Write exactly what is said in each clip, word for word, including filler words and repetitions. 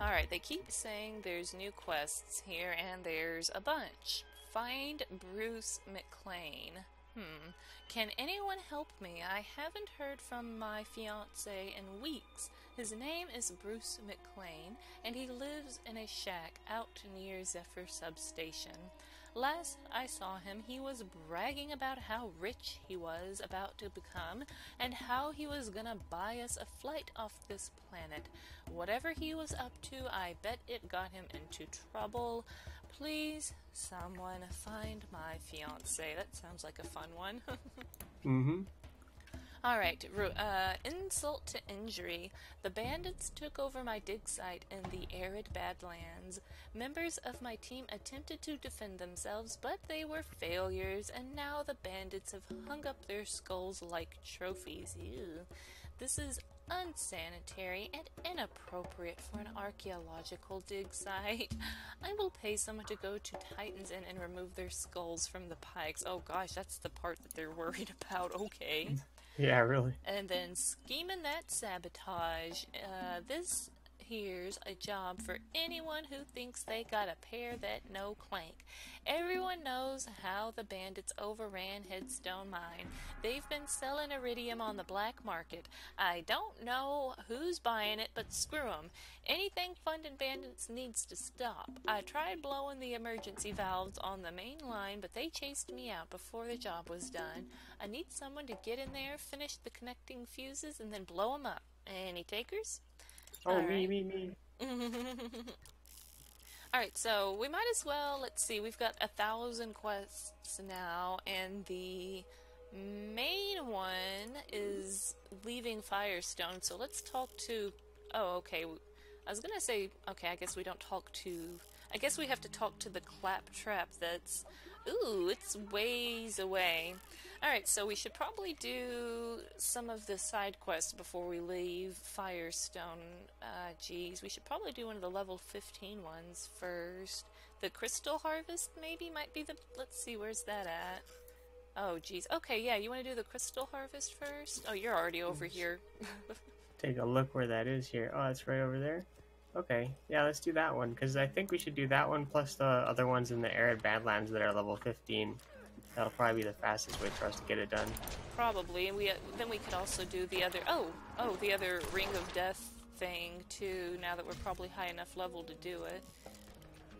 Alright, they keep saying there's new quests here, and there's a bunch. Find Bruce McClain. Hmm. Can anyone help me? I haven't heard from my fiancé in weeks. His name is Bruce McClain, and he lives in a shack out near Zephyr Substation. Last I saw him, he was bragging about how rich he was about to become, and how he was gonna buy us a flight off this planet. Whatever he was up to, I bet it got him into trouble. Please, someone find my fiancé. That sounds like a fun one. Mm-hmm. Alright, uh, insult to injury. The bandits took over my dig site in the Arid Badlands. Members of my team attempted to defend themselves, but they were failures, and now the bandits have hung up their skulls like trophies. Ew. This is unsanitary and inappropriate for an archaeological dig site. I will pay someone to go to Titans Inn and remove their skulls from the pikes. Oh gosh, that's the part that they're worried about. Okay. Yeah, really. And then scheming that sabotage. Uh, this here's a job for anyone who thinks they got a pair that no clank. Everyone knows how the bandits overran Headstone Mine. They've been selling iridium on the black market. I don't know who's buying it, but screw 'em. Anything funding bandits needs to stop. I tried blowing the emergency valves on the main line, but they chased me out before the job was done. I need someone to get in there, finish the connecting fuses, and then blow 'em up. Any takers? Oh, me, me, me. Alright, so we might as well, let's see, we've got a thousand quests now, and the main one is leaving Firestone, so let's talk to, oh, okay, I was gonna say, okay, I guess we don't talk to, I guess we have to talk to the Claptrap that's, ooh, it's ways away. Alright, so we should probably do some of the side quests before we leave Firestone. Uh, geez, we should probably do one of the level fifteen ones first. The Crystal Harvest maybe might be the, let's see, where's that at? Oh, geez. Okay, yeah, you want to do the Crystal Harvest first? Oh, you're already over here. Take a look where that is here. Oh, it's right over there. Okay, yeah, let's do that one, because I think we should do that one plus the other ones in the Arid Badlands that are level fifteen. That'll probably be the fastest way for us to get it done. Probably, and we uh, then we could also do the other, oh, oh, the other Ring of Death thing, too, now that we're probably high enough level to do it.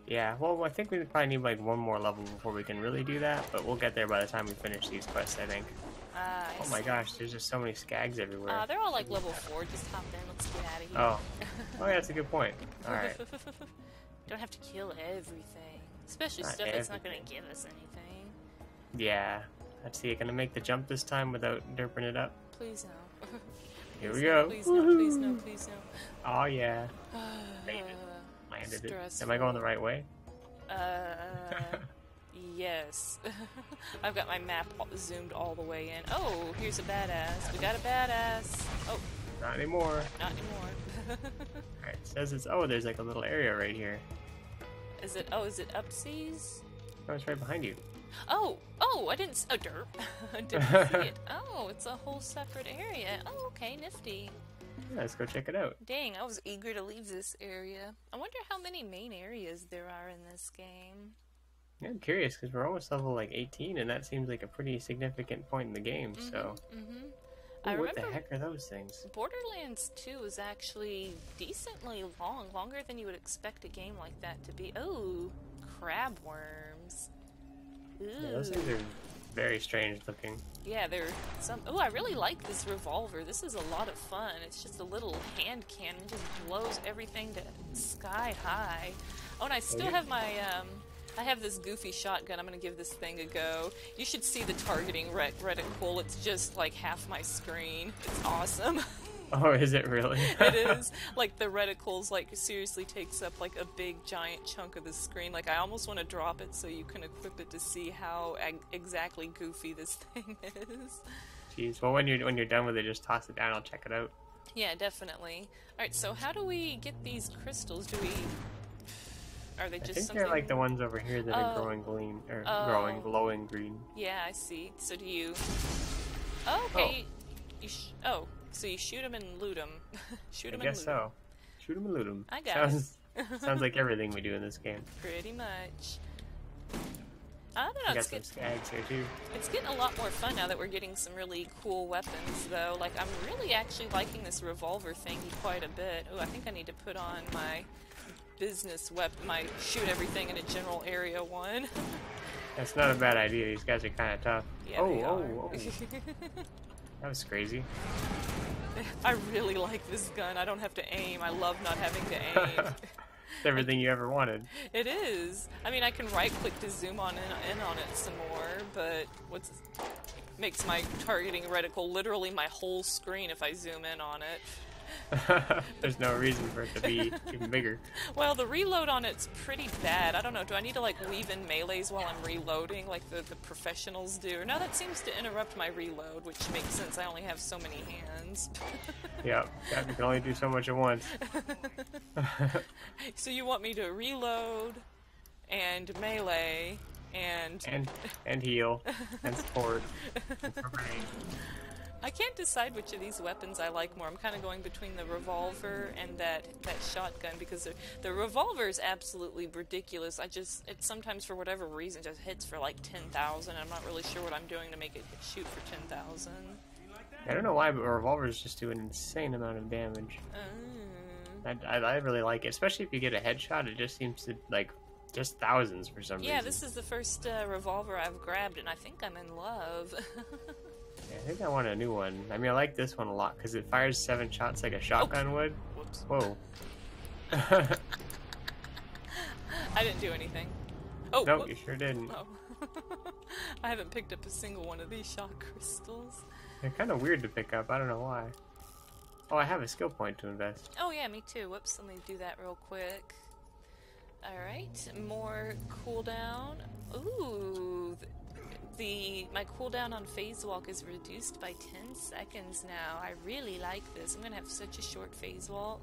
Yeah, well, I think we probably need, like, one more level before we can really do that, but we'll get there by the time we finish these quests, I think. Uh, oh my gosh, there's just so many skags everywhere. Uh, they're all like level four, just hop in, let's get out of here. Oh, oh yeah, that's a good point. Alright. Don't have to kill everything. Especially not stuff everything. That's not going to give us anything. Yeah. Let's see, gonna make the jump this time without derping it up? Please no. Here we go. Please no, please no, please no. Oh yeah. Made it. Landed it. Am I going the right way? Uh... Yes. I've got my map zoomed all the way in. Oh, here's a badass. We got a badass. Oh. Not anymore. Not anymore. Alright, it says it's... Oh, there's like a little area right here. Is it... Oh, is it upseas? No, it's right behind you. Oh! Oh, I didn't... Oh, derp. I didn't see it. Oh, it's a whole separate area. Oh, okay, nifty. Yeah, let's go check it out. Dang, I was eager to leave this area. I wonder how many main areas there are in this game. Yeah, I'm curious, because we're almost level, like, eighteen, and that seems like a pretty significant point in the game, mm-hmm, so... Mm-hmm. Ooh, I what remember the heck are those things? Borderlands two is actually decently long, longer than you would expect a game like that to be. Oh, crab worms. Ooh. Yeah, those things are very strange looking. Yeah, they're some... Oh, I really like this revolver. This is a lot of fun. It's just a little hand cannon. It just blows everything to sky high. Oh, and I still yeah. have my, um... I have this goofy shotgun. I'm gonna give this thing a go. You should see the targeting ret reticle. It's just like half my screen. It's awesome. Oh, is it really? It is. Like the reticles, like seriously takes up like a big giant chunk of the screen. Like I almost want to drop it so you can equip it to see how exactly goofy this thing is. Jeez. Well, when you're when you're done with it, just toss it down. I'll check it out. Yeah, definitely. All right. So how do we get these crystals? Do we? Are they just I think something... they're like the ones over here that oh. are growing green, or oh. growing glowing green. Yeah, I see. So do you? Oh, okay. Oh, you sh oh so you shoot them and loot them. Shoot them. I guess and loot so. Them. Shoot 'em and loot 'em. I got sounds, it. Sounds like everything we do in this game. Pretty much. I don't know. We got it's some skags here too. It's getting a lot more fun now that we're getting some really cool weapons, though. Like, I'm really actually liking this revolver thing quite a bit. Oh, I think I need to put on my business weapon, my shoot everything in a general area one. That's not a bad idea. These guys are kind of tough. Yeah, oh, they are. oh, oh. That was crazy. I really like this gun. I don't have to aim. I love not having to aim. It's everything you ever wanted. It is. I mean, I can right-click to zoom on in, in on it some more, but what's makes my targeting reticle literally my whole screen if I zoom in on it. There's no reason for it to be even bigger. Well, the reload on it's pretty bad. I don't know. Do I need to, like, weave in melees while I'm reloading like the, the professionals do? No, that seems to interrupt my reload, which makes sense. I only have so many hands. Yeah, you can only do so much at once. So you want me to reload, and melee, and... And, and heal, and support, and spray. I can't decide which of these weapons I like more. I'm kind of going between the revolver and that, that shotgun, because the, the revolver is absolutely ridiculous. I just, it sometimes for whatever reason just hits for like ten thousand. I'm not really sure what I'm doing to make it shoot for ten thousand. I don't know why, but revolvers just do an insane amount of damage. Mm. I, I, I really like it, especially if you get a headshot. It just seems to, like, just thousands for some yeah, reason. Yeah, this is the first uh, revolver I've grabbed, and I think I'm in love. Yeah, I think I want a new one. I mean, I like this one a lot, because it fires seven shots like a shotgun oh. would. Whoops. Whoa. I didn't do anything. Oh, nope, whoop. You sure didn't. Oh. I haven't picked up a single one of these shot crystals. They're kind of weird to pick up. I don't know why. Oh, I have a skill point to invest. Oh, yeah, me too. Whoops, let me do that real quick. All right, more cooldown. Ooh, the, the my cooldown on phase walk is reduced by ten seconds now. I really like this. I'm going to have such a short phase walk.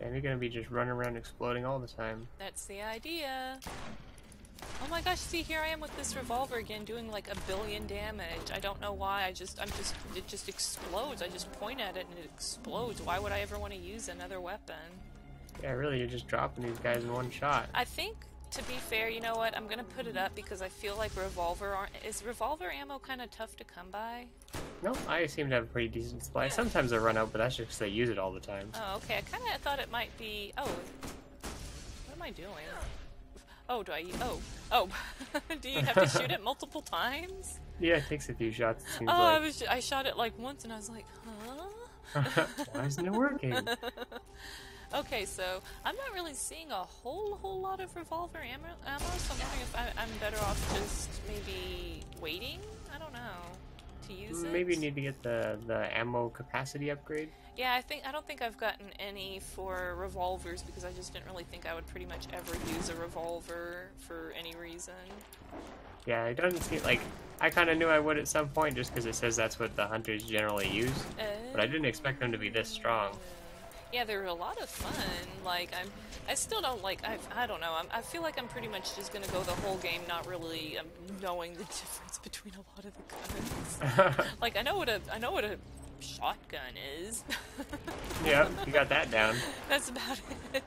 And you're going to be just running around exploding all the time. That's the idea. Oh my gosh, see, here I am with this revolver again doing like a billion damage. I don't know why, I just, I'm just, it just explodes. I just point at it and it explodes. Why would I ever want to use another weapon? Yeah, really, you're just dropping these guys in one shot. I think, to be fair, you know what, I'm going to put it up because I feel like revolver, is revolver ammo kind of tough to come by? No, I seem to have a pretty decent supply. Yeah. Sometimes I run out, but that's just because they use it all the time. Oh, okay, I kind of thought it might be, oh, what am I doing? Oh, do I? Oh, oh. Do you have to shoot it multiple times? Yeah, it takes a few shots. It seems oh, like. I was. I shot it like once, and I was like, huh? Why isn't it working? Okay, so I'm not really seeing a whole whole lot of revolver ammo, ammo so I'm wondering if I, I'm better off just maybe waiting. I don't know. To use it. Maybe you need to get the the ammo capacity upgrade. Yeah, I think I don't think I've gotten any for revolvers because I just didn't really think I would pretty much ever use a revolver for any reason. Yeah, it doesn't seem like I kind of knew I would at some point just because it says that's what the hunters generally use, uh, but I didn't expect them to be this strong. Yeah, they were a lot of fun. Like I'm, I still don't like. I've, I don't know. I'm, I feel like I'm pretty much just gonna go the whole game not really um, knowing the difference between a lot of the guns. Like I know what a, I know what a. shotgun is. Yeah, you got that down. That's about it.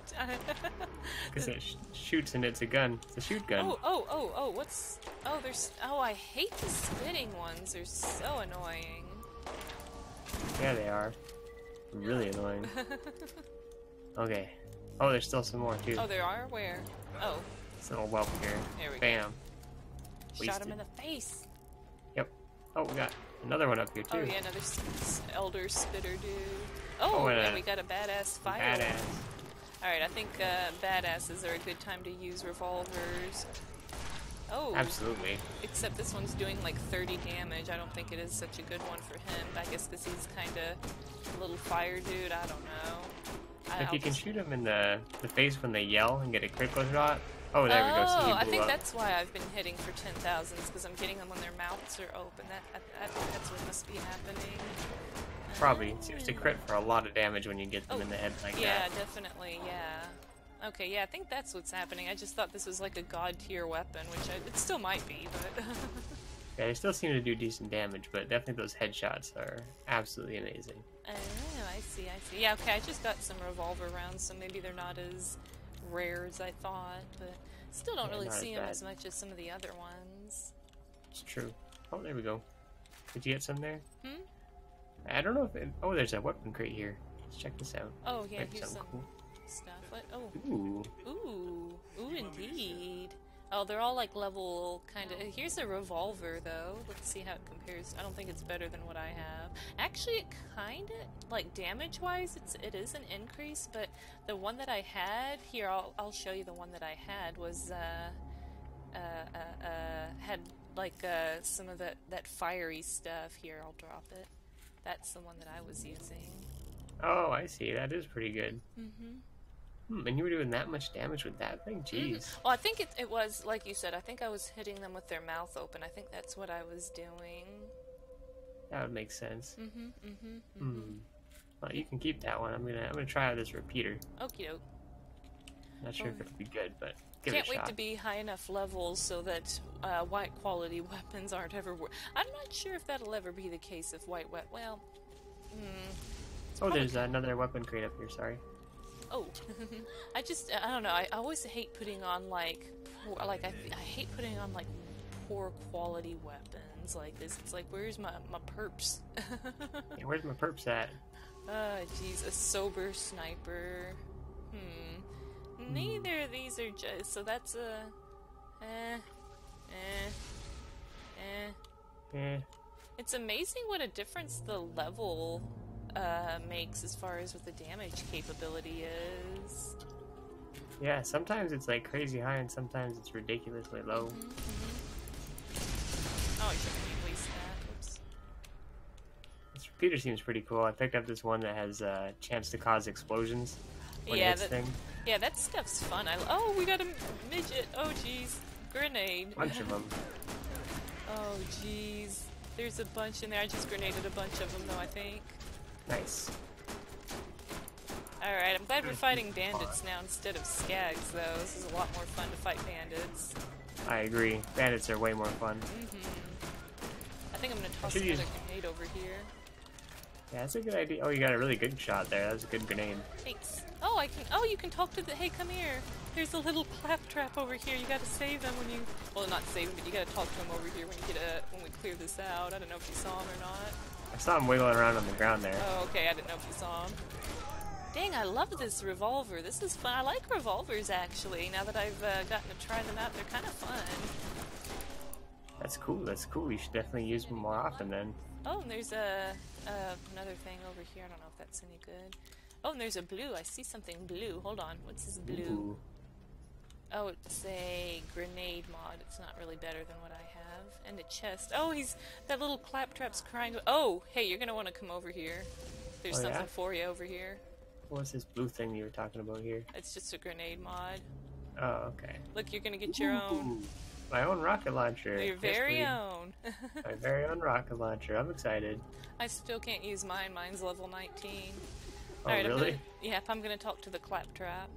Because it sh shoots and it's a gun. It's a shoot gun. Oh, oh, oh, oh, what's... Oh, there's... Oh, I hate the spinning ones. They're so annoying. Yeah, they are. Really annoying. Okay. Oh, there's still some more, too. Oh, there are? Where? Oh. It's a little whelp here. There we Bam. go. Bam. Shot Wasted. him in the face. Yep. Oh, we got... Another one up here, too. Oh, yeah, another elder spitter dude. Oh, oh and yeah, we got a badass fire. Badass. Alright, I think uh, badasses are a good time to use revolvers. Oh. Absolutely. Except this one's doing like thirty damage. I don't think it is such a good one for him. I guess because he's kind of a little fire dude. I don't know. If you can shoot him in the, the face when they yell and get a critical shot. Oh, there we go. So he blew I think up. That's why I've been hitting for ten thousand, because I'm getting them when their mouths are open. That, I, I think that's what must be happening. Probably. It seems to crit for a lot of damage when you get them oh, in the head like yeah, that. Yeah, definitely, yeah. Okay, yeah, I think that's what's happening. I just thought this was like a god-tier weapon, which I, it still might be, but... Yeah, they still seem to do decent damage, but definitely those headshots are absolutely amazing. Oh, I see, I see. Yeah, okay, I just got some revolver rounds, so maybe they're not as rare as I thought, but still don't yeah, really see as them bad. as much as some of the other ones. It's true. Oh, there we go. Did you get some there? Hmm? I don't know if it... Oh, there's a weapon crate here. Let's check this out. Oh, yeah, here's some cool stuff. What? Oh. Ooh. Ooh. Ooh, indeed. Oh, they're all like level kind of... Here's a revolver, though. Let's see how it compares. I don't think it's better than what I have. Actually, it kind of... Like, damage-wise, it's, it is an increase, but the one that I had... Here, I'll, I'll show you the one that I had was... Uh, uh, uh, uh, had, like, uh, some of the, that fiery stuff. Here, I'll drop it. That's the one that I was using. Oh, I see. That is pretty good. Mm-hmm. Hmm, and you were doing that much damage with that thing? Jeez. Mm-hmm. Well, I think it, it was, like you said, I think I was hitting them with their mouth open. I think that's what I was doing. That would make sense. Mm-hmm, mm-hmm, mm-hmm. Hmm. Well, you can keep that one. I'm gonna, I'm gonna try out this repeater. Okie doke. Not sure oh. if it'll be good, but give Can't it a wait shot. to be high enough levels so that uh, white quality weapons aren't ever worth. I'm not sure if that'll ever be the case if white wet. Well, mm, oh, there's another weapon crate up here. Sorry. Oh, I just I don't know. I, I always hate putting on like poor, like I, I hate putting on like poor quality weapons like this. It's like where's my my perps? Yeah, where's my perps at? Uh, jeez, a sober sniper. Hmm. Neither of these are just so that's a eh, eh, eh. Yeah. It's amazing what a difference the level uh, makes as far as what the damage capability is. Yeah, sometimes it's like crazy high, and sometimes it's ridiculously low. Mm-hmm, mm-hmm. Oh, I shouldn't waste that. Oops. This repeater seems pretty cool. I picked up this one that has a uh, chance to cause explosions. When yeah, that, thing. yeah, that stuff's fun. I, oh, we got a midget. Oh, jeez. Grenade. Bunch of them. Oh, jeez. There's a bunch in there. I just grenaded a bunch of them, though, I think. Nice. Alright, I'm glad we're fighting bandits now instead of skags, though. This is a lot more fun to fight bandits. I agree. Bandits are way more fun. Mm-hmm. I think I'm going to toss another use... grenade over here. Yeah, that's a good idea. Oh, you got a really good shot there. That was a good grenade. Thanks. Oh, I can. Oh, you can talk to the. Hey, come here. There's a little Claptrap over here. You gotta save him when you. Well, not save him, but you gotta talk to him over here when you get a. When we clear this out. I don't know if you saw him or not. I saw him wiggling around on the ground there. Oh, okay. I didn't know if you saw him. Dang, I love this revolver. This is fun. I like revolvers actually. Now that I've uh, gotten to try them out, they're kind of fun. That's cool. That's cool. You should definitely use them more often then. Oh, and there's a uh, another thing over here. I don't know if that's any good. Oh, and there's a blue. I see something blue. Hold on. What's this blue? Ooh. Oh, it's a grenade mod. It's not really better than what I have. And a chest. Oh, he's that little Claptrap's crying. Oh, hey, you're gonna want to come over here. There's oh, something yeah? for you over here. What's this blue thing you were talking about here? It's just a grenade mod. Oh, okay. Look, you're gonna get your Ooh. own. My own rocket launcher. Your very yes, own. My very own rocket launcher. I'm excited. I still can't use mine. Mine's level nineteen. Oh, All right, really? I'm gonna, yeah, if I'm going to talk to the Claptrap.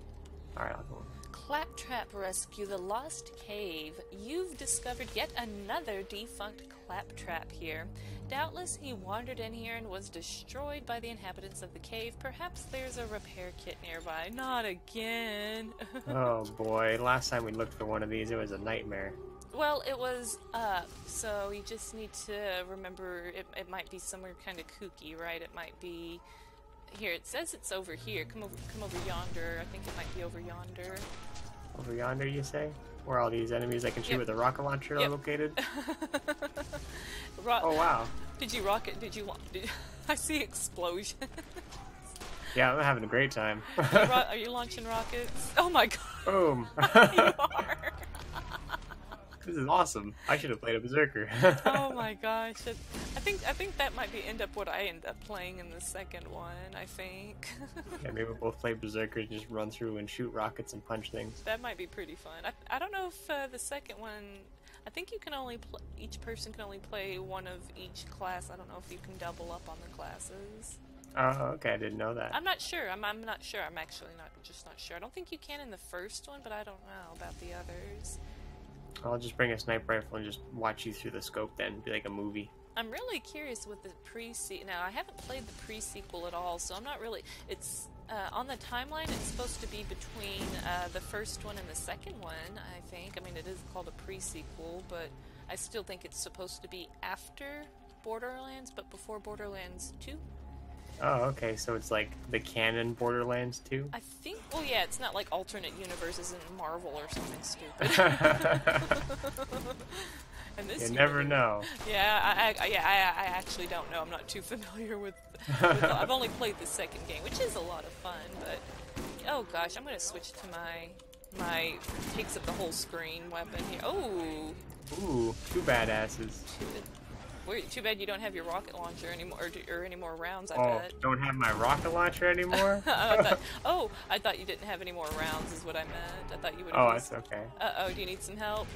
All right, I'll go. Claptrap Rescue the Lost Cave. You've discovered yet another defunct Claptrap here. Doubtless he wandered in here and was destroyed by the inhabitants of the cave. Perhaps there's a repair kit nearby. Not again. Oh boy, last time we looked for one of these, it was a nightmare. Well, it was up, so you just need to remember it, it might be somewhere kind of kooky, right? It might be... Here, it says it's over here. Come over, come over yonder. I think it might be over yonder. Over yonder, you say? Where all these enemies I can shoot yep. with a rocket launcher yep. are located? Ro oh wow! Did you rocket? Did you want? Did I see explosions? Yeah, I'm having a great time. are, you are you launching rockets? Oh my god! Boom! You are. This is awesome. I should have played a berserker. Oh my gosh. That, I think I think that might be end up what I end up playing in the second one, I think. Yeah, maybe we'll both play berserker and just run through and shoot rockets and punch things. That might be pretty fun. I, I don't know if uh, the second one, I think you can only play, each person can only play one of each class. I don't know if you can double up on the classes. Oh, okay. I didn't know that. I'm not sure. I'm I'm not sure. I'm actually not just not sure. I don't think you can in the first one, but I don't know about the others. I'll just bring a sniper rifle and just watch you through the scope then, be like a movie. I'm really curious with the pre-sequel. Now, I haven't played the pre-sequel at all, so I'm not really... It's uh, on the timeline, it's supposed to be between uh, the first one and the second one, I think. I mean, it is called a pre-sequel, but I still think it's supposed to be after Borderlands, but before Borderlands two. Oh, okay, so it's like the canon Borderlands two? I think, well, yeah, it's not like alternate universes in Marvel or something stupid. And this you year, never know. Yeah, I, I, yeah, I, I actually don't know. I'm not too familiar with... with I've only played the second game, which is a lot of fun, but... Oh, gosh, I'm going to switch to my... My takes up the whole screen weapon here. Oh! Ooh, two badasses. Too, weird, too bad you don't have your rocket launcher anymore, or, or any more rounds, I oh, bet. Oh, don't have my rocket launcher anymore? I thought, oh, I thought you didn't have any more rounds is what I meant. I thought you would have... Oh, that's okay. Uh-oh, do you need some help?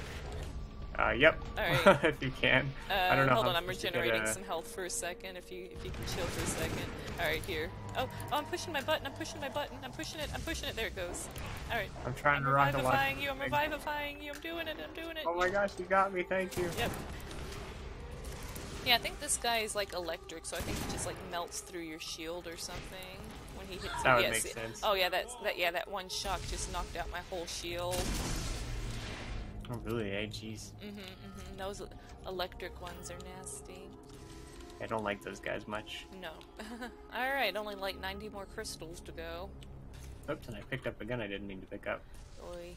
Uh, yep. Alright. If you can. Uh, I don't know. Hold on, I'm regenerating get, uh... some health for a second. If you if you can chill for a second. Alright, here. Oh, oh, I'm pushing my button. I'm pushing my button. I'm pushing it. I'm pushing it. There it goes. Alright. I'm trying I'm to rock the line. I'm revivifying you. I'm revivifying you. I'm doing it. I'm doing it. Oh my gosh, you got me. Thank you. Yep. Yeah, I think this guy is like electric, so I think he just like melts through your shield or something when he hits you. That would yes. make sense. Oh yeah, that's that. Yeah, that one shock just knocked out my whole shield. Oh, really? Hey, jeez. Mm-hmm, mm-hmm. Those electric ones are nasty. I don't like those guys much. No. Alright, only like ninety more crystals to go. Oops, and I picked up a gun I didn't mean to pick up. Oy.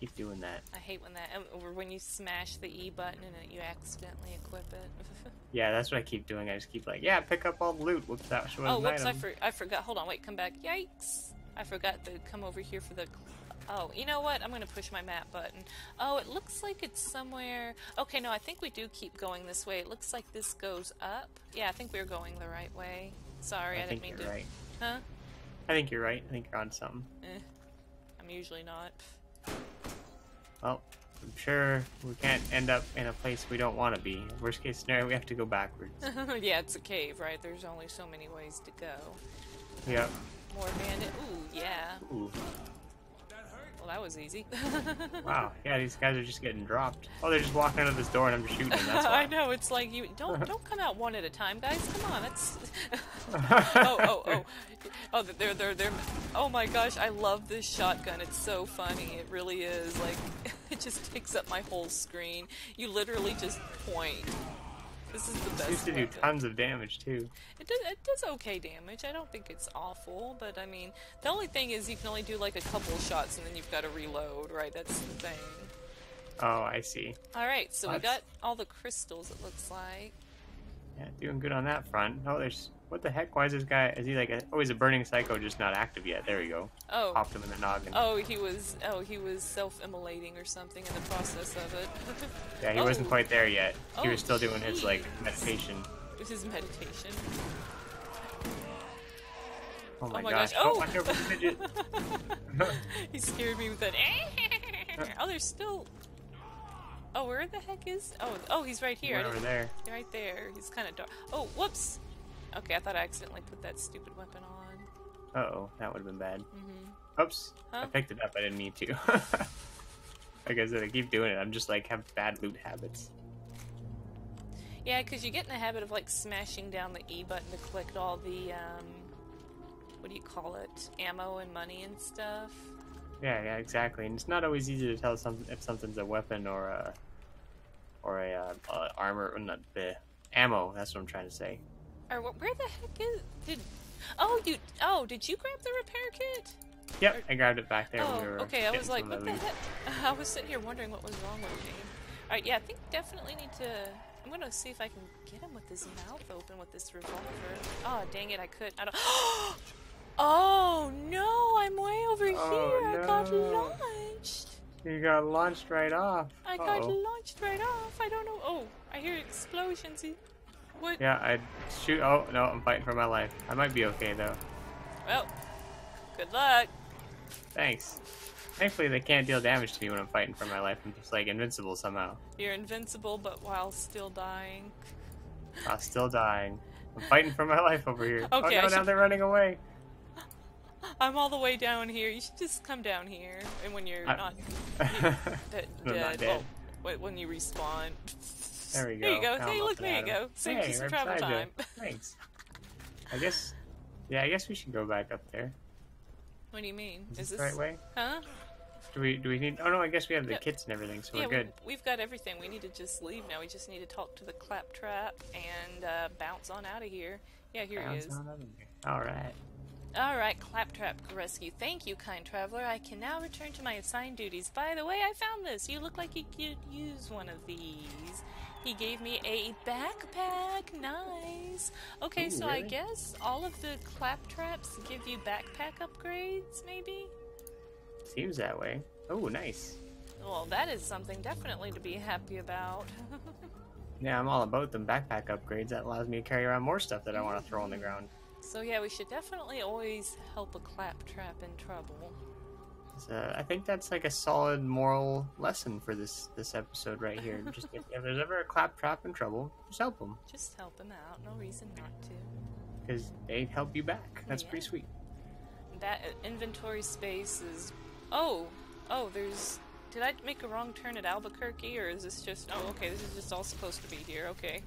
Keep doing that. I hate when that, or when you smash the E button and you accidentally equip it. Yeah, that's what I keep doing. I just keep like, yeah, pick up all the loot. Whoops, that was Oh, whoops, I, for I forgot. Hold on, wait, come back. Yikes! I forgot to come over here for the... Oh, you know what? I'm going to push my map button. Oh, it looks like it's somewhere... Okay, no, I think we do keep going this way. It looks like this goes up. Yeah, I think we're going the right way. Sorry, I, I didn't mean to... I think you're right. Huh? I think you're right. I think you're on something. Eh, I'm usually not. Well, I'm sure we can't end up in a place we don't want to be. Worst case scenario, we have to go backwards. Yeah, it's a cave, right? There's only so many ways to go. Yep. More bandit. Ooh, yeah. Ooh. Well, that was easy. Wow, yeah, these guys are just getting dropped. Oh, they're just walking out of this door and I'm just shooting them, that's why. I know, it's like, you don't don't come out one at a time, guys. Come on, that's... oh, oh, oh. Oh, they're, they're, they're... Oh my gosh, I love this shotgun. It's so funny. It really is. Like, it just takes up my whole screen. You literally just point. This is the best. It used to do tons of damage too. It does, it does okay damage. I don't think it's awful, but I mean, the only thing is you can only do like a couple of shots and then you've got to reload, right? That's the thing. Oh, I see. All right, so Let's... we got all the crystals. It looks like. Yeah, doing good on that front. Oh, there's what the heck? Why is this guy? Is he like a, oh, he's a burning psycho, just not active yet? There we go. Oh, popped him in the noggin. Oh, he was. Oh, he was self-immolating or something in the process of it. Yeah, he oh. wasn't quite there yet. Oh, he was still doing geez. his like meditation. This is meditation. Oh my, oh my gosh! gosh. Oh, watch over the midget. He scared me with that. Oh, there's still. Oh, where the heck is? Oh, oh, he's right here. Right over there. Right there. He's kind of dark. Oh, whoops. Okay, I thought I accidentally put that stupid weapon on. Uh oh, that would have been bad. Mm-hmm. Oops. Huh? I picked it up. I didn't mean to. Like I said, I keep doing it. I'm just like have bad loot habits. Yeah, because you get in the habit of like smashing down the E button to collect all the um, what do you call it? Ammo and money and stuff. Yeah, yeah, exactly. And it's not always easy to tell some if something's a weapon or a. Or a uh, uh, armor, or not the ammo. That's what I'm trying to say. Or what, where the heck is did? Oh, you. Oh, did you grab the repair kit? Yep, or, I grabbed it back there. Oh, when we were okay. I was like, what the heck? I was sitting here wondering what was wrong with the game. All right, yeah, I think definitely need to. I'm gonna see if I can get him with his mouth open with this revolver. Oh, dang it! I could. I don't. Oh no! I'm way over oh, here. No. I got launched. You got launched right off. I uh-oh. got launched right off. I don't know. Oh, I hear explosions. What? Yeah, I shoot. Oh no, I'm fighting for my life. I might be okay though. Well, good luck. Thanks. Thankfully, they can't deal damage to me when I'm fighting for my life. I'm just like invincible somehow. You're invincible, but while still dying. While still dying. I'm fighting for my life over here. Okay, oh no, I now should... they're running away. I'm all the way down here. You should just come down here, and when you're I... not, you're dead, no, not dead. Well, Wait, when you respawn. There we go. There you go. Now hey, look, there you go. Save hey, you some travel time. It. Thanks. I guess. Yeah, I guess we should go back up there. What do you mean? Is, Is this the right way? Huh? Do we do we need? Oh no, I guess we have the no. kits and everything, so yeah, we're good. We've got everything. We need to just leave now. We just need to talk to the Claptrap and uh, bounce on out of here. Yeah, here bounce he is. On out of here. All right. All right, Claptrap rescue. Thank you, kind traveler. I can now return to my assigned duties. By the way, I found this. You look like you could use one of these. He gave me a backpack. Nice. Okay, Ooh, so really? I guess all of the Claptraps give you backpack upgrades, maybe? Seems that way. Oh, nice. Well, that is something definitely to be happy about. Yeah, I'm all about them backpack upgrades. That allows me to carry around more stuff that I want to throw on the ground. So yeah, we should definitely always help a Claptrap in trouble. So, I think that's like a solid moral lesson for this this episode right here. Just if, if there's ever a Claptrap in trouble, just help them. Just help them out. No reason not to. Because they help you back. That's yeah. pretty sweet. That inventory space is. Oh, oh, there's. Did I make a wrong turn at Albuquerque, or is this just? Oh, okay. This is just all supposed to be here. Okay.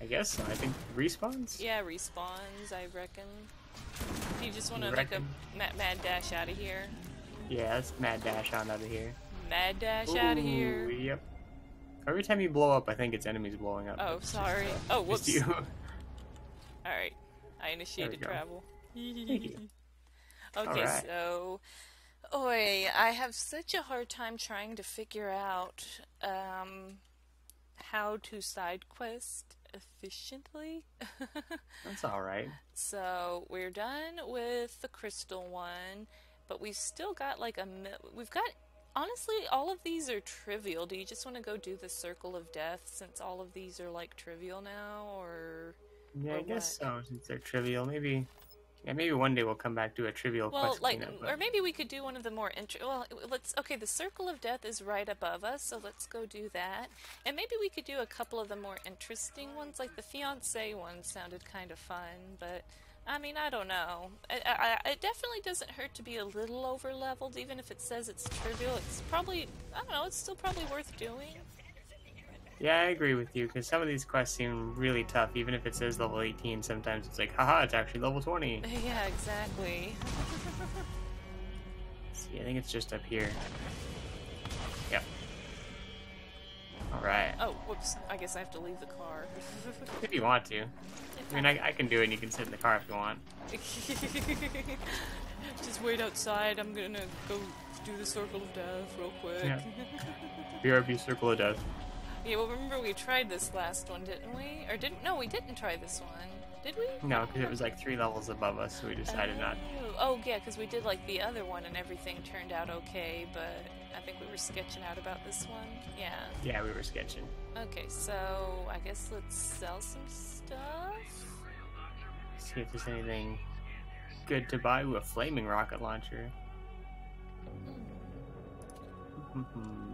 I guess so. I think respawns. Yeah, respawns. I reckon. Do you just want to make a mad, mad dash out of here? Yeah, let's mad dash on out of here. Mad dash Ooh, out of here. Yep. Every time you blow up, I think it's enemies blowing up. Oh, sorry. Just, uh, oh, whoops. You. All right. I initiated travel. Thank you. Okay, right. so. Oy, I have such a hard time trying to figure out um, how to side quest efficiently. That's all right. So we're done with the crystal one, but we've still got like a we've got honestly all of these are trivial. Do you just want to go do the Circle of Death since all of these are like trivial now, or yeah, or I guess what? so since they're trivial, maybe. Yeah, maybe one day we'll come back to a trivial well, quest. Well, like, cleanup, but... or maybe we could do one of the more interesting. Well, let's. Okay, the Circle of Death is right above us, so let's go do that. And maybe we could do a couple of the more interesting ones, like the fiancé one sounded kind of fun. But I mean, I don't know. It, I, it definitely doesn't hurt to be a little over leveled, even if it says it's trivial. It's probably, I don't know. It's still probably worth doing. Yeah, I agree with you, because some of these quests seem really tough. Even if it says level eighteen, sometimes it's like, haha, it's actually level twenty. Yeah, exactly. See, I think it's just up here. Yep. Alright. Oh, whoops. I guess I have to leave the car. If you want to. I mean, I, I can do it, and you can sit in the car if you want. Just wait outside. I'm gonna go do the Circle of Death real quick. Yep. B R B Circle of Death. Yeah, well, remember we tried this last one, didn't we? Or didn't? No, we didn't try this one, did we? No, because it was like three levels above us, so we decided oh. not. Oh, yeah, because we did like the other one, and everything turned out okay. But I think we were sketching out about this one. Yeah. Yeah, we were sketching. Okay, so I guess let's sell some stuff. See if there's anything good to buy. Ooh, a flaming rocket launcher. Mm-hmm.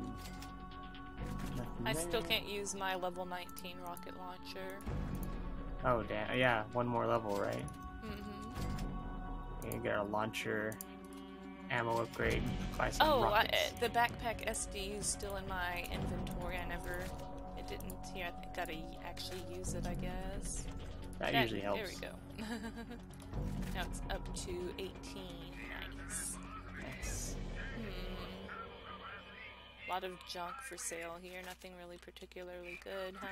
I still can't use my level nineteen rocket launcher. Oh, damn. Yeah, one more level, right? Mm-hmm. You're gonna get a launcher ammo upgrade. Buy some oh, I, the backpack S D is still in my inventory. I never... It didn't... Yeah, I gotta actually use it, I guess. That, that usually helps. There we go. Now it's up to eighteen. Nice. Nice. A lot of junk for sale here, nothing really particularly good, huh?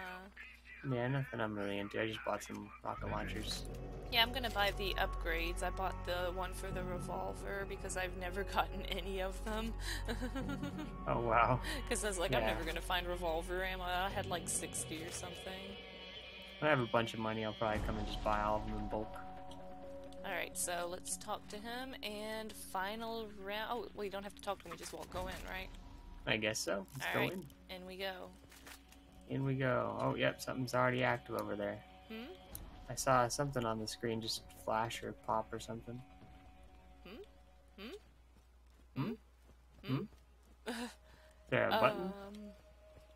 Yeah, nothing I'm really into. I just bought some rocket launchers. Yeah, I'm gonna buy the upgrades. I bought the one for the revolver because I've never gotten any of them. Oh, wow. Because I was like, yeah. I'm never gonna find revolver ammo. I had like sixty or something. When I have a bunch of money, I'll probably come and just buy all of them in bulk. Alright, so let's talk to him, and final round... Oh, we don't have to talk to him, we just won't go in, right? I guess so. Let's go in. In we go. In we go. Oh, yep, something's already active over there. Hmm? I saw something on the screen just flash or pop or something. Hmm? Hmm? Hmm? Hmm? Is there a um, button?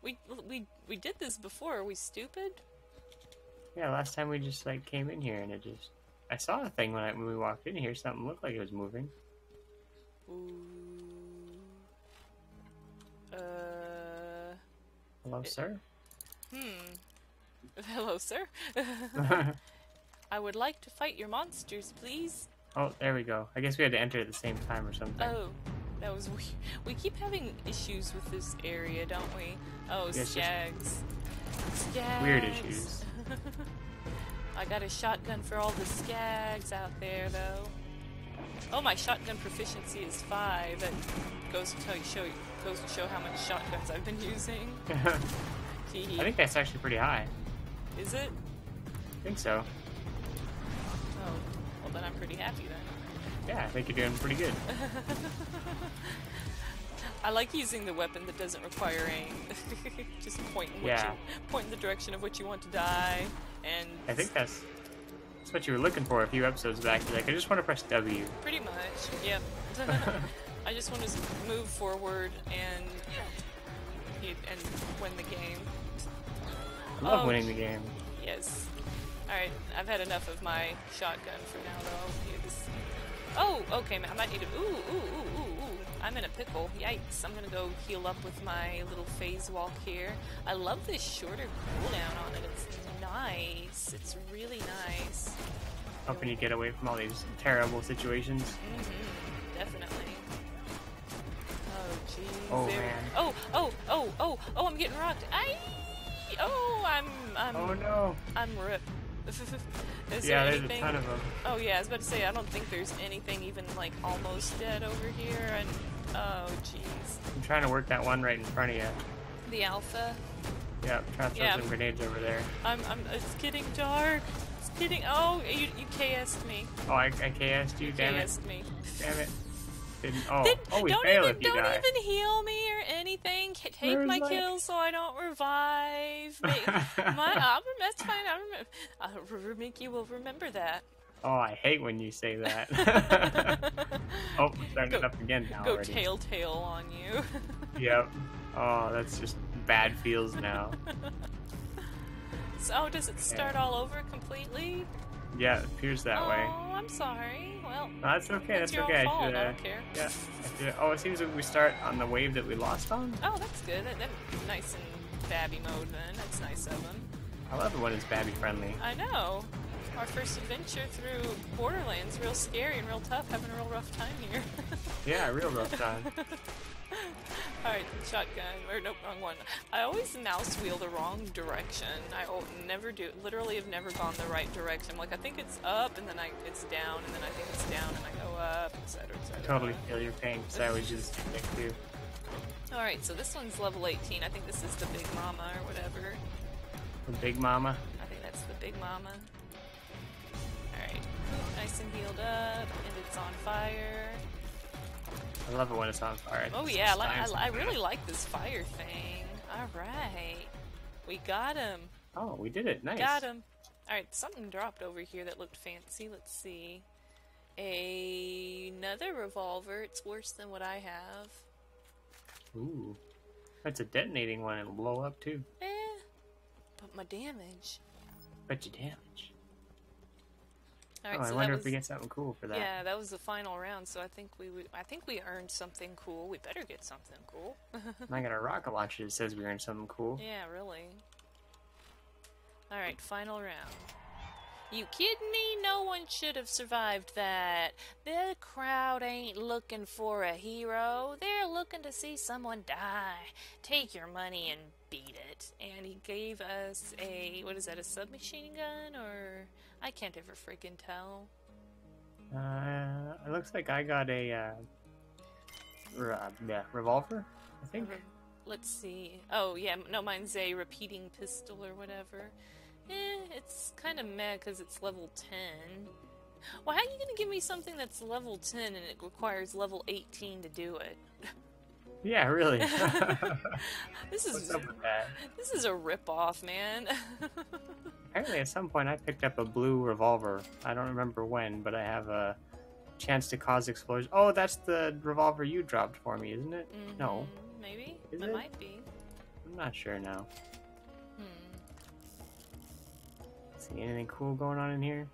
We, we, we did this before. Are we stupid? Yeah, last time we just, like, came in here and it just... I saw a thing when, I, when we walked in here. Something looked like it was moving. Ooh. Uh, Hello, sir. Hmm. Hello, sir. I would like to fight your monsters, please. Oh, there we go. I guess we had to enter at the same time or something. Oh, that was weird. We keep having issues with this area, don't we? Oh, yes, Skags. Skags. Weird issues. I got a shotgun for all the Skags out there, though. Oh, my shotgun proficiency is five. That goes to tell you, show you, goes to show how much shotguns I've been using. I think that's actually pretty high. Is it? I think so. Oh, well then I'm pretty happy then. Yeah, I think you're doing pretty good. I like using the weapon that doesn't require aim. Just point in, yeah. what you, point in the direction of what you want to die. And I think that's, that's what you were looking for a few episodes back. You're like, I just want to press W. Pretty much, yep. I just want to move forward and, and win the game. I love oh, winning the game. Yes. Alright, I've had enough of my shotgun for now, though. This... Oh, okay, I might need to... Ooh, ooh, ooh, ooh, ooh. I'm in a pickle. Yikes. I'm gonna go heal up with my little phase walk here. I love this shorter cooldown on it. It's nice. It's really nice. Helping you get away from all these terrible situations. Mm-hmm. Definitely. Oh, jeez. Oh, man. Oh, oh, oh, oh, oh, I'm getting rocked. Aye! Oh, I'm, I'm, oh no, I'm ripped. Is yeah, there anything? There's a ton of them. Oh yeah, I was about to say, I don't think there's anything even like almost dead over here. And oh jeez. I'm trying to work that one right in front of you. The alpha. Yeah, I'm trying to throw yeah. some grenades over there. I'm, I'm. It's getting dark. It's getting. Oh, you, you K S'd me. Oh, I, I K S'd you. you damn K S'd it. me. Damn it. Didn't, oh, then, oh, we don't fail even, if you don't die. even heal me or anything. Take Where's my like... kills so I don't revive. Make, my, I'll, that's fine. I'll remember. Rurumiki will remember that. Oh, I hate when you say that. Oh, we're starting go, it up again now. Go already. Telltale on you. Yep. Oh, that's just bad feels now. So, does it start yeah. all over completely? Yeah, it appears that oh, way. Oh, I'm sorry. Well, no, that's okay. That's your okay. Own fault. I, should, uh, I don't care. Yeah. I should, oh, it seems like we start on the wave that we lost on. Oh, that's good. That, that's nice in babby mode. Then that's nice of them. I love it when it's babby friendly. I know. Our first adventure through Borderlands, real scary and real tough. Having a real rough time here. Yeah, real rough time. All right, shotgun. Or nope, wrong one. I always mouse wheel the wrong direction. I never do. Literally, have never gone the right direction. I'm like, I think it's up, and then I it's down, and then I think it's down, and I go up, et cetera, et cetera. I totally feel your pain, because I always do this technique too. All right, so this one's level eighteen. I think this is the Big Mama or whatever. The Big Mama. I think that's the Big Mama. All right, nice and healed up, and it's on fire. I love it when it's on fire. Oh it's yeah, I, I, I really like this fire thing. All right, we got him. Oh, we did it. Nice. Got him. All right, something dropped over here that looked fancy. Let's see. A... Another revolver. It's worse than what I have. Ooh, that's a detonating one. It'll blow up too. Eh, but my damage. But your damage. Right, oh, so I wonder was, if we get something cool for that. Yeah, that was the final round, so I think we would, I think we earned something cool. We better get something cool. I got a rocket launcher that says we earned something cool. Yeah, really. All right, final round. You kidding me? No one should have survived that. The crowd ain't looking for a hero. They're looking to see someone die. Take your money and beat it. And he gave us a, what is that, a submachine gun? Or, I can't ever freaking tell. Uh, it looks like I got a, uh, re yeah, revolver, I think. Re Let's see. Oh, yeah, no, mine's a repeating pistol or whatever. Eh, it's kind of meh because it's level ten. Well, how are you going to give me something that's level ten and it requires level eighteen to do it? Yeah, really. This is, what's up with that? This is a ripoff, man. Apparently, at some point, I picked up a blue revolver. I don't remember when, but I have a chance to cause explosions. Oh, that's the revolver you dropped for me, isn't it? Mm-hmm. No. Maybe. Is it, it might be. I'm not sure now. Anything cool going on in here?